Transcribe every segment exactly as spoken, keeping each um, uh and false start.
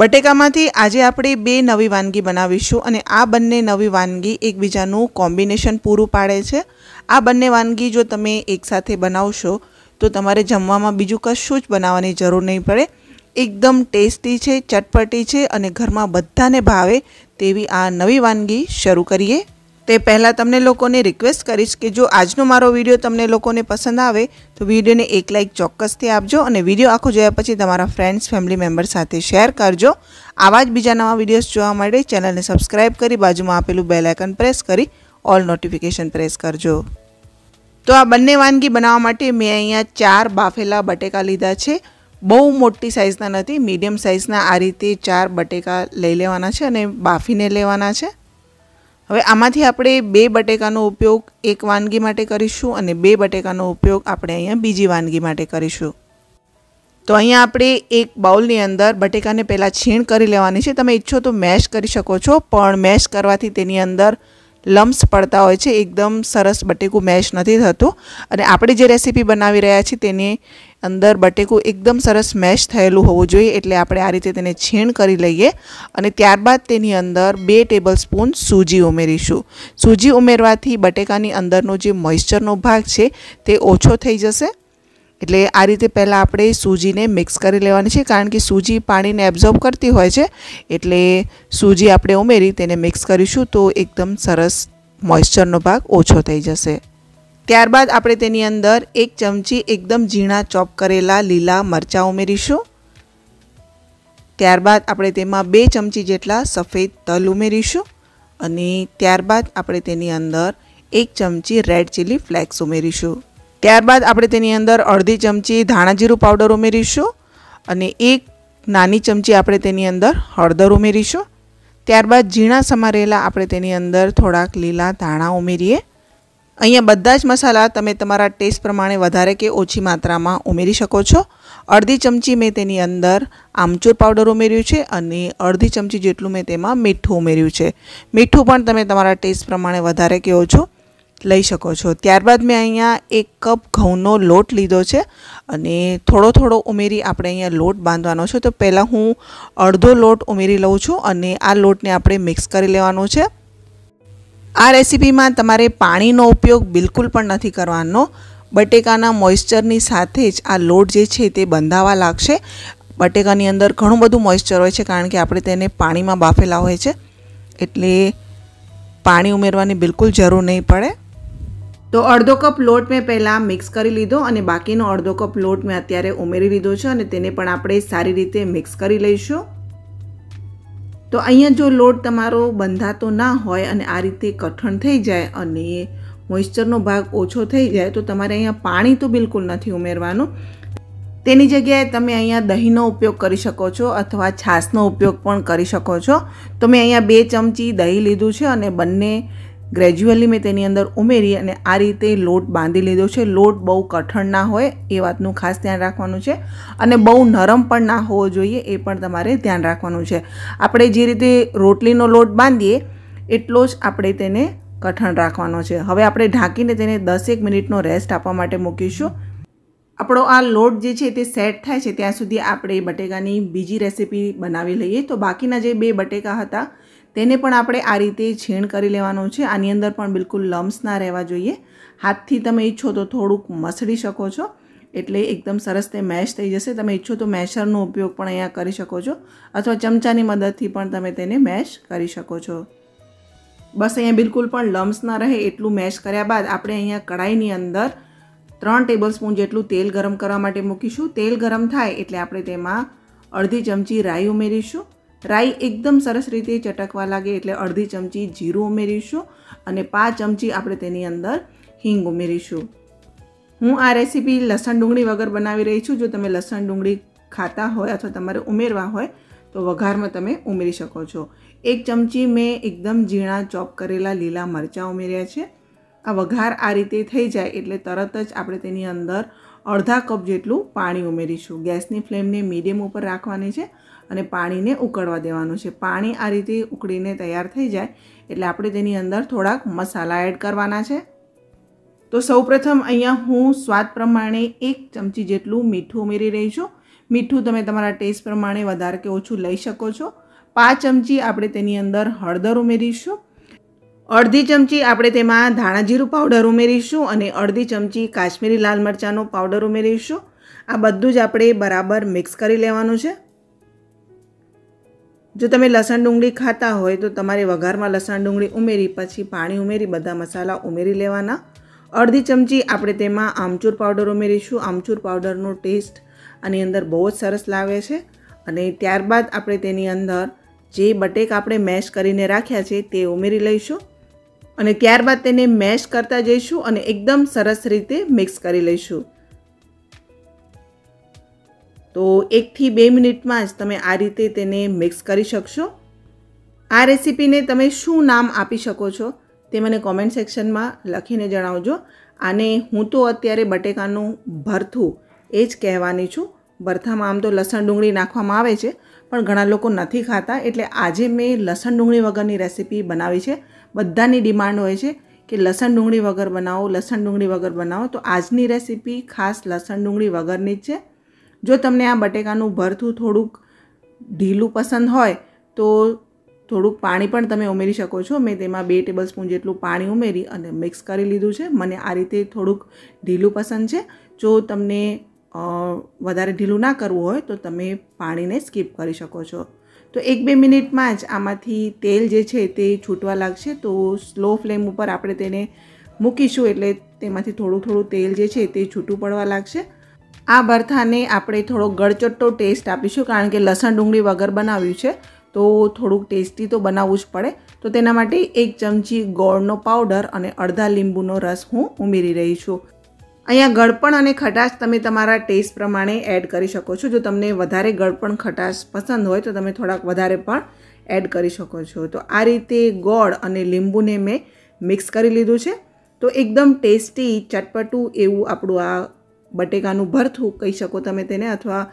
બટેકામાંથી આજે આપણે બે નવી વાનગી બનાવીશું અને આ બંને નવી વાનગી એકબીજાનું કોમ્બિનેશન પૂરું પાડે છે। આ બંને વાનગી જો તમે એકસાથે બનાવશો તો તમારે જમવામાં બીજું કશું જ બનાવવાની જરૂર નહીં પડે। એકદમ ટેસ્ટી છે, ચટપટી છે અને ઘરમાં બધાને ભાવે તેવી આ નવી વાનગી શરૂ કરીએ તે પહેલાં તમને લોકોને રિક્વેસ્ટ કરીશ કે જો આજનો મારો વિડીયો તમને લોકોને પસંદ આવે તો વિડીયોને એક લાઇક ચોક્કસથી આપજો અને વિડીયો આખો જોયા પછી તમારા ફ્રેન્ડ્સ ફેમિલી મેમ્બર સાથે શેર કરજો। આવા જ બીજા નવા વિડીયોઝ જોવા માટે ચેનલને સબસ્ક્રાઇબ કરી બાજુમાં આપેલું બેલ આઇકન પ્રેસ કરી ઓલ નોટિફિકેશન પ્રેસ કરજો। તો આ બંને વાનગી બનાવવા માટે મેં અહીંયા ચાર બાફેલા બટેકા લીધા છે, બહુ મોટી સાઇઝના નથી, મીડિયમ સાઇઝના આ રીતે ચાર બટેકા લઈ લેવાના છે અને બાફીને લેવાના છે। હવે આમાંથી આપણે બે બટેકાનો ઉપયોગ એક વાનગી માટે કરીશું અને બે બટેકાનો ઉપયોગ આપણે અહીંયા બીજી વાનગી માટે કરીશું। તો અહીંયા આપણે એક બાઉલની અંદર બટેકાને પહેલાં છીણ કરી લેવાની છે। તમે ઈચ્છો તો મેશ કરી શકો છો, પણ મેશ કરવાથી તેની અંદર લમ્સ પડતા હોય છે, એકદમ સરસ બટેકું મેશ નથી થતું। અને આપણે જે રેસીપી બનાવી રહ્યા છીએ તેની અંદર બટેકું એકદમ સરસ મેશ થયેલું હોવું જોઈએ, એટલે આપણે આ રીતે તેને છીણ કરી લઈએ અને ત્યારબાદ તેની અંદર બે ટેબલ સ્પૂન સૂજી ઉમેરીશું। સૂજી ઉમેરવાથી બટેકાની અંદરનો જે મોઇશ્ચરનો ભાગ છે તે ઓછો થઈ જશે, એટલે આ રીતે પહેલાં આપણે સૂજીને મિક્સ કરી લેવાની છે, કારણ કે સૂજી પાણીને એબ્ઝોર્બ કરતી હોય છે, એટલે સૂજી આપણે ઉમેરી તેને મિક્સ કરીશું તો એકદમ સરસ મોઇશ્ચરનો ભાગ ઓછો થઈ જશે। ત્યારબાદ આપણે તેની અંદર એક ચમચી એકદમ ઝીણા ચોપ કરેલા લીલા મરચાં ઉમેરીશું। ત્યારબાદ આપણે તેમાં બે ચમચી જેટલા સફેદ તલ ઉમેરીશું અને ત્યારબાદ આપણે તેની અંદર એક ચમચી રેડ ચીલી ફ્લેક્સ ઉમેરીશું। ત્યારબાદ આપણે તેની અંદર અડધી ચમચી ધાણાજીરું પાવડર ઉમેરીશું અને એક નાની ચમચી આપણે તેની અંદર હળદર ઉમેરીશું। ત્યારબાદ ઝીણા સમારેલા આપણે તેની અંદર થોડાક લીલા ધાણા ઉમેરીએ। અહીંયા બધા જ મસાલા તમે તમારા ટેસ્ટ પ્રમાણે વધારે કે ઓછી માત્રામાં ઉમેરી શકો છો। અડધી ચમચી મેં તેની અંદર આમચૂર પાવડર ઉમેર્યું છે અને અડધી ચમચી જેટલું મેં તેમાં મીઠું ઉમેર્યું છે। મીઠું પણ તમે તમારા ટેસ્ટ પ્રમાણે વધારે કે ઓછું લઈ શકો છો। ત્યારબાદ મેં અહીંયા એક કપ ઘઉંનો લોટ લીધો છે અને થોડો થોડો ઉમેરી આપણે અહીંયા લોટ બાંધવાનો છે, તો પહેલાં હું અડધો લોટ ઉમેરી લઉં છું અને આ લોટને આપણે મિક્સ કરી લેવાનો છે। આ રેસીપીમાં તમારે પાણીનો ઉપયોગ બિલકુલ પણ નથી કરવાનો, બટેકાના મોઇશ્ચરની સાથે જ આ લોટ જે છે તે બંધાવા લાગશે। બટેકાની અંદર ઘણું બધું મોઇશ્ચર હોય છે, કારણ કે આપણે તેને પાણીમાં બાફેલા હોય છે, એટલે પાણી ઉમેરવાની બિલકુલ જરૂર નહીં પડે। તો અડધો કપ લોટ મેં પહેલાં મિક્સ કરી લીધો અને બાકીનો અડધો કપ લોટ મેં અત્યારે ઉમેરી લીધો છે અને તેને પણ આપણે સારી રીતે મિક્સ કરી લઈશું। તો અહીંયા જો લોટ તમારો બંધાતો ના હોય અને આ રીતે કઠણ થઈ જાય અને મોઇશ્ચરનો ભાગ ઓછો થઈ જાય તો તમારે અહીંયા પાણી તો બિલકુલ નથી ઉમેરવાનું, તેની જગ્યાએ તમે અહીંયા દહીંનો ઉપયોગ કરી શકો છો અથવા છાશનો ઉપયોગ પણ કરી શકો છો। તો મેં અહીંયા બે ચમચી દહીં લીધું છે અને બંને ગ્રેજ્યુઅલી મેં તેની અંદર ઉમેરી અને આ રીતે લોટ બાંધી લીધો છે। લોટ બહુ કઠણ ના હોય એ વાતનું ખાસ ધ્યાન રાખવાનું છે અને બહુ નરમ પણ ના હોવો જોઈએ એ પણ તમારે ધ્યાન રાખવાનું છે। આપણે જે રીતે રોટલીનો લોટ બાંધીએ એટલો જ આપણે તેને કઠણ રાખવાનો છે। હવે આપણે ઢાંકીને તેને દસેક મિનિટનો રેસ્ટ આપવા માટે મૂકીશું। આપણો આ લોટ જે છે તે સેટ થાય છે ત્યાં સુધી આપણે બટેકાની બીજી રેસીપી બનાવી લઈએ। તો બાકીના જે બે બટેકા હતા તેને પણ આપણે આ રીતે છીણ કરી લેવાનું છે। આની અંદર પણ બિલકુલ લમ્સ ના રહેવા જોઈએ, હાથથી તમે ઈચ્છો તો થોડુંક મસળી શકો છો, એટલે એકદમ સરસ તે મેશ થઈ જશે। તમે ઈચ્છો તો મેશરનો ઉપયોગ પણ અહીંયા કરી શકો છો અથવા ચમચાની મદદથી પણ તમે તેને મેશ કરી શકો છો। બસ અહીંયા બિલકુલ પણ લમ્સ ના રહે એટલું મેશ કર્યા બાદ આપણે અહીંયા કડાઈની અંદર ત્રણ ટેબલ સ્પૂન જેટલું તેલ ગરમ કરવા માટે મૂકીશું। તેલ ગરમ થાય એટલે આપણે તેમાં અડધી ચમચી રાઈ ઉમેરીશું। રાઈ એકદમ સરસ રીતે ચટકવા લાગે એટલે અડધી ચમચી જીરું ઉમેરીશું અને પાંચ ચમચી આપણે તેની અંદર હિંગ ઉમેરીશું। હું આ રેસીપી લસણ ડુંગળી વગર બનાવી રહી છું, જો તમે લસણ ડુંગળી ખાતા હોય અથવા તમારે ઉમેરવા હોય તો વઘારમાં તમે ઉમેરી શકો છો। એક ચમચી મેં એકદમ ઝીણા ચોપ કરેલા લીલા મરચાં ઉમેર્યા છે। આ વઘાર આ રીતે થઈ જાય એટલે તરત જ આપણે તેની અંદર અડધા કપ જેટલું પાણી ઉમેરીશું। ગેસની ફ્લેમને મીડિયમ ઉપર રાખવાની છે અને પાણીને ઉકળવા દેવાનું છે। પાણી આ રીતે ઉકળીને તૈયાર થઈ જાય એટલે આપણે તેની અંદર થોડાક મસાલા એડ કરવાના છે। તો સૌપ્રથમ અહીંયા હું સ્વાદ પ્રમાણે એક ચમચી જેટલું મીઠું ઉમેરી રહી છું। મીઠું તમે તમારા ટેસ્ટ પ્રમાણે વધારે કે ઓછું લઈ શકો છો। પાંચ ચમચી આપણે તેની અંદર હળદર ઉમેરીશું, અડધી ચમચી આપણે તેમાં ધાણા જીરું પાવડર ઉમેરીશું અને અડધી ચમચી કાશ્મીરી લાલ મરચાંનો પાવડર ઉમેરીશું। આ બધું જ આપણે બરાબર મિક્સ કરી લેવાનું છે। જો તમે લસણ ડુંગળી ખાતા હોય તો તમારે વઘારમાં લસણ ડુંગળી ઉમેરી પછી પાણી ઉમેરી બધા મસાલા ઉમેરી લેવાના। અડધી ચમચી આપણે તેમાં આમચૂર પાવડર ઉમેરીશું। આમચૂર પાવડરનો ટેસ્ટ આની અંદર બહુ જ સરસ લાવે છે। અને ત્યારબાદ આપણે તેની અંદર જે બટેકા આપણે મેશ કરીને રાખ્યા છે તે ઉમેરી લઈશું અને ત્યારબાદ તેને મેશ કરતા જઈશું અને એકદમ સરસ રીતે મિક્સ કરી લઈશું। તો એકથી બે મિનિટમાં જ તમે આ રીતે તેને મિક્સ કરી શકશો। આ રેસીપીને તમે શું નામ આપી શકો છો તે મને કોમેન્ટ સેક્શનમાં લખીને જણાવજો। આને હું તો અત્યારે બટેકાનું ભરથું એ જ કહેવાની છું। ભરથામાં આમ તો લસણ ડુંગળી નાખવામાં આવે છે પણ ઘણા લોકો નથી ખાતા, એટલે આજે મેં લસણ ડુંગળી વગરની રેસીપી બનાવી છે। બધાની ડિમાન્ડ હોય છે કે લસણ ડુંગળી વગર બનાવો, લસણ ડુંગળી વગર બનાવો, તો આજની રેસીપી ખાસ લસણ ડુંગળી વગરની જ છે। જો તમને આ બટેકાનું ભરથું થોડુંક ઢીલું પસંદ હોય તો થોડુંક પાણી પણ તમે ઉમેરી શકો છો। મેં તેમાં બે ટેબલ સ્પૂન જેટલું પાણી ઉમેરી અને મિક્સ કરી લીધું છે। મને આ રીતે થોડુંક ઢીલું પસંદ છે, જો તમને વધારે ઢીલું ના કરવું હોય તો તમે પાણીને સ્કીપ કરી શકો છો। તો એક બે મિનિટમાં જ આમાંથી તેલ જે છે તે છૂટવા લાગશે, તો સ્લો ફ્લેમ ઉપર આપણે તેને મૂકીશું એટલે તેમાંથી થોડું થોડું તેલ જે છે તે છૂટું પડવા લાગશે। આ ભરથાને આપણે થોડો ગળચટ્ટો ટેસ્ટ આપીશું કારણ કે લસણ ડુંગળી વગર બનાવ્યું છે તો થોડુંક ટેસ્ટી તો બનાવવું જ પડે। તો તેના માટે એક ચમચી ગોળનો પાવડર અને અડધા લીંબુનો રસ હું ઉમેરી રહી છું। અહીંયા ગળપણ અને ખટાશ તમે તમારા ટેસ્ટ પ્રમાણે એડ કરી શકો છો। જો તમને વધારે ગળપણ ખટાશ પસંદ હોય તો તમે થોડાક વધારે પણ એડ કરી શકો છો। તો આ રીતે ગોળ અને લીંબુને મેં મિક્સ કરી લીધું છે। તો એકદમ ટેસ્ટી ચટપટું એવું આપણું આ બટેકાનું ભરથું કહી શકો તમે તેને, અથવા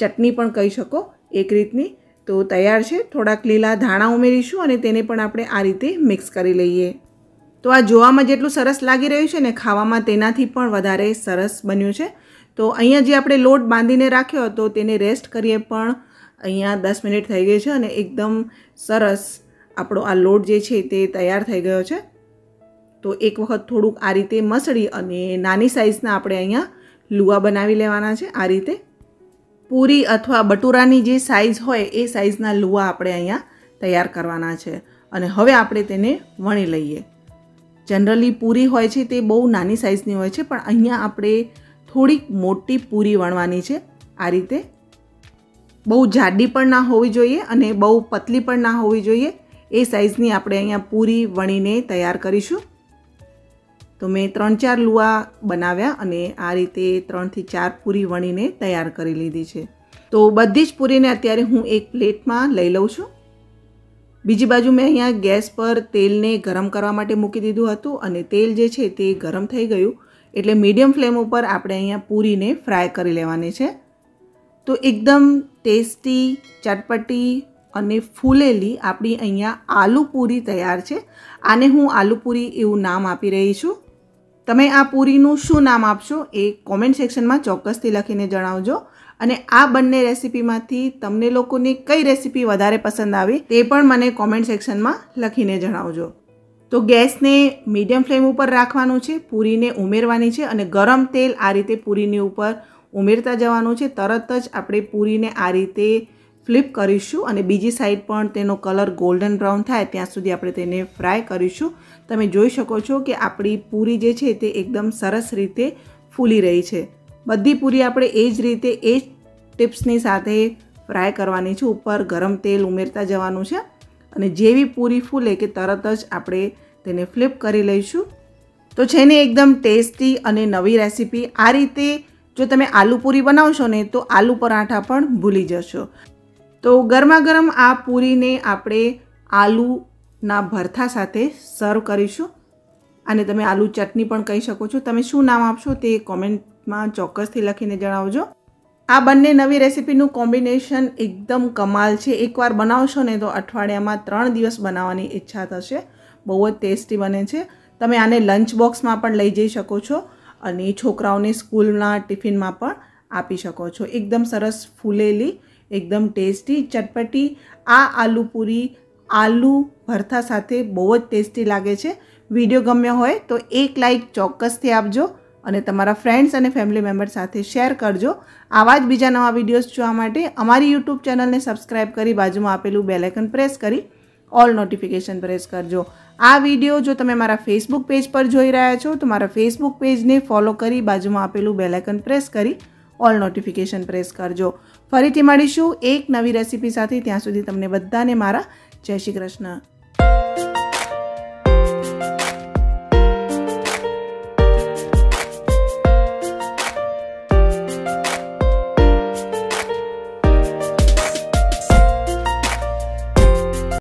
ચટણી પણ કહી શકો એક રીતની, તો તૈયાર છે। થોડાક લીલા ધાણા ઉમેરીશું અને તેને પણ આપણે આ રીતે મિક્સ કરી લઈએ। તો આ જોવામાં જેટલું સરસ લાગી રહ્યું છે ને ખાવામાં તેનાથી પણ વધારે સરસ બન્યું છે। તો અહીંયા જે આપણે લોટ બાંધીને રાખ્યો હતો તેને રેસ્ટ કરીએ પણ અહીંયા દસ મિનિટ થઈ ગઈ છે અને એકદમ સરસ આપણો આ લોટ જે છે તે તૈયાર થઈ ગયો છે। તો એક વખત થોડુંક આ રીતે મસળી અને નાની સાઇઝના આપણે અહીંયા લુઆ બનાવી લેવાના છે। આ રીતે પૂરી અથવા બટુરાની જે સાઇઝ હોય એ સાઇઝના લુઆ આપણે અહીંયા તૈયાર કરવાના છે અને હવે આપણે તેને વણી લઈએ। જનરલી પૂરી હોય છે તે બહુ નાની સાઇઝની હોય છે પણ અહીંયા આપણે થોડીક મોટી પૂરી વણવાની છે। આ રીતે બહુ જાડી પણ ના હોવી જોઈએ અને બહુ પતલી પણ ના હોવી જોઈએ, એ સાઇઝની આપણે અહીંયા પૂરી વણીને તૈયાર કરીશું। તો મેં ત્રણ ચાર લુઆ બનાવ્યા અને આ રીતે ત્રણથી ચાર પૂરી વણીને તૈયાર કરી લીધી છે। તો બધી જ પૂરીને અત્યારે હું એક પ્લેટમાં લઈ લઉં છું। બીજી બાજુ મેં અહીંયા ગેસ પર તેલને ગરમ કરવા માટે મૂકી દીધું હતું અને તેલ જે છે તે ગરમ થઈ ગયું એટલે મીડિયમ ફ્લેમ ઉપર આપણે અહીંયા પૂરીને ફ્રાય કરી લેવાની છે। તો એકદમ ટેસ્ટી ચટપટી અને ફૂલેલી આપણી અહીંયા આલુ પૂરી તૈયાર છે। આને હું આલુ પૂરી એવું નામ આપી રહી છું। તમે આ પૂરીનું શું નામ આપશો એ કોમેન્ટ સેક્શનમાં ચોક્કસથી લખીને જણાવજો। અને આ બંને રેસીપીમાંથી તમને લોકોને કઈ રેસીપી વધારે પસંદ આવી તે પણ મને કોમેન્ટ સેક્શનમાં લખીને જણાવજો। તો ગેસને મીડિયમ ફ્લેમ ઉપર રાખવાનું છે, પૂરીને ઉમેરવાની છે અને ગરમ તેલ આ રીતે પૂરીની ઉપર ઉમેરતા જવાનું છે। તરત જ આપણે પૂરીને આ રીતે ફ્લિપ કરીશું અને બીજી સાઈડ પણ તેનો કલર ગોલ્ડન બ્રાઉન થાય ત્યાં સુધી આપણે તેને ફ્રાય કરીશું। તમે જોઈ શકો છો કે આપણી પૂરી જે છે તે એકદમ સરસ રીતે ફૂલી રહી છે। બધી પૂરી આપણે એ જ રીતે એ જ ટિપ્સની સાથે ફ્રાય કરવાની છે। ઉપર ગરમ તેલ ઉમેરતા જવાનું છે અને જેવી પૂરી ફૂલે કે તરત જ આપણે તેને ફ્લિપ કરી લઈશું। તો છે ને એકદમ ટેસ્ટી અને નવી રેસીપી। આ રીતે જો તમે આલુ પૂરી બનાવશો ને તો આલુ પરાઠા પણ ભૂલી જશો। તો ગરમા ગરમ આ પૂરીને આપણે આલૂના ભરથા સાથે સર્વ કરીશું। અને તમે આલુ ચટણી પણ કહી શકો છો। તમે શું નામ આપશો તે કોમેન્ટમાં ચોક્કસથી લખીને જણાવજો। આ બંને નવી રેસીપીનું કોમ્બિનેશન એકદમ કમાલ છે। એકવાર બનાવશો ને તો અઠવાડિયામાં ત્રણ દિવસ બનાવવાની ઈચ્છા થશે। બહુ જ ટેસ્ટી બને છે। તમે આને લંચ બોક્સમાં પણ લઈ જઈ શકો છો અને છોકરાઓને સ્કૂલના ટિફિનમાં પણ આપી શકો છો। એકદમ સરસ ફૂલેલી, એકદમ ટેસ્ટી ચટપટી આ આલુ પૂરી આલુ ભરથા સાથે બહુ જ ટેસ્ટી લાગે છે। વિડીયો ગમ્યો હોય તો એક લાઇક ચોક્કસથી આપજો અને તમારા ફ્રેન્ડ્સ અને ફેમિલી મેમ્બર સાથે શેર કરજો। આવા જ બીજા નવા વિડીયોઝ જોવા માટે અમારી યુટ્યુબ ચેનલને સબસ્ક્રાઈબ કરી બાજુમાં આપેલું બેલ આઇકન પ્રેસ કરી ઓલ નોટિફિકેશન પ્રેસ કરજો। આ વિડીયો જો તમે મારા ફેસબુક પેજ પર જોઈ રહ્યા છો તો મારા ફેસબુક પેજને ફોલો કરી બાજુમાં આપેલું બેલ આઇકન પ્રેસ કરી ઓલ નોટિફિકેશન પ્રેસ કરજો। ફરીથી મળીશું એક નવી રેસિપી સાથે, ત્યાં સુધી તમને બધાને મારા જય શ્રી કૃષ્ણ।